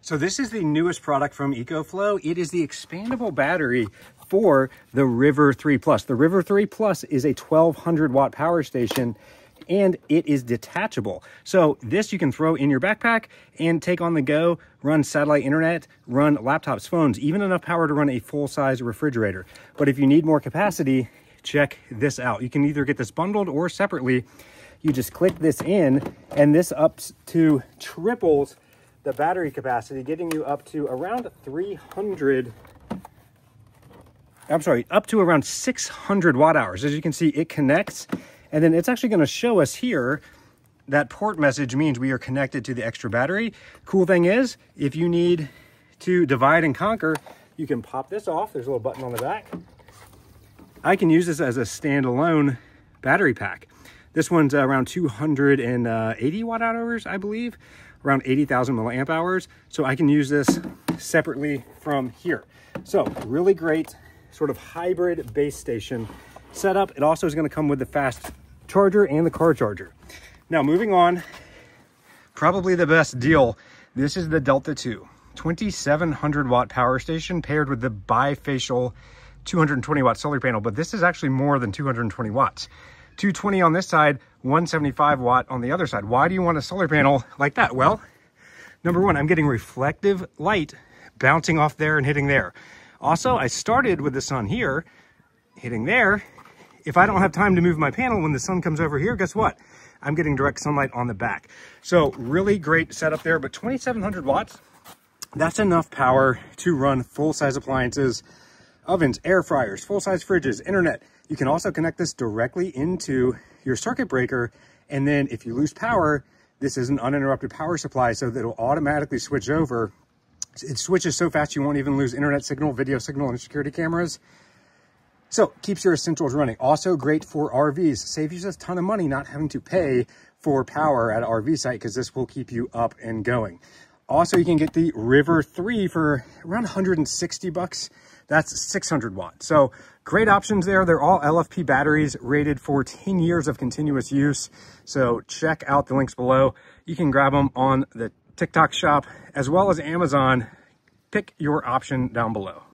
So this is the newest product from EcoFlow. It is the expandable battery for the River 3 Plus. The River 3 Plus is a 1200 watt power station, and it is detachable. So this you can throw in your backpack and take on the go, run satellite internet, run laptops, phones, even enough power to run a full-size refrigerator. But if you need more capacity, check this out. You can either get this bundled or separately. You just click this in, and this ups to triples the battery capacity, getting you up to around 600 watt hours. As you can see, it connects. And then it's actually going to show us here that port message means we are connected to the extra battery. Cool thing is, if you need to divide and conquer, you can pop this off. There's a little button on the back. I can use this as a standalone battery pack. This one's around 280 watt hours, I believe, around 80,000 milliamp hours. So I can use this separately from here. So really great sort of hybrid base station setup. It also is going to come with the fast charger and the car charger. Now moving on, probably the best deal. This is the Delta 2, 2700 watt power station paired with the bifacial 220 watt solar panel, but this is actually more than 220 watts. 220 on this side, 175 watt on the other side. Why do you want a solar panel like that? Well, number one, I'm getting reflective light bouncing off there and hitting there. Also, I started with the sun here, hitting there. If I don't have time to move my panel, when the sun comes over here, guess what? I'm getting direct sunlight on the back. So really great setup there, but 2,700 watts, that's enough power to run full-size appliances, ovens, air fryers, full-size fridges, internet. You can also connect this directly into your circuit breaker. And then if you lose power, this is an uninterrupted power supply, so that it'll automatically switch over. It switches so fast you won't even lose internet signal, video signal, and security cameras. So keeps your essentials running. Also great for RVs. Saves you a ton of money not having to pay for power at an RV site, because this will keep you up and going. Also, you can get the River 3 for around 160 bucks. That's 600 watts. So great options there. They're all LFP batteries rated for 10 years of continuous use. So check out the links below. You can grab them on the TikTok shop as well as Amazon. Pick your option down below.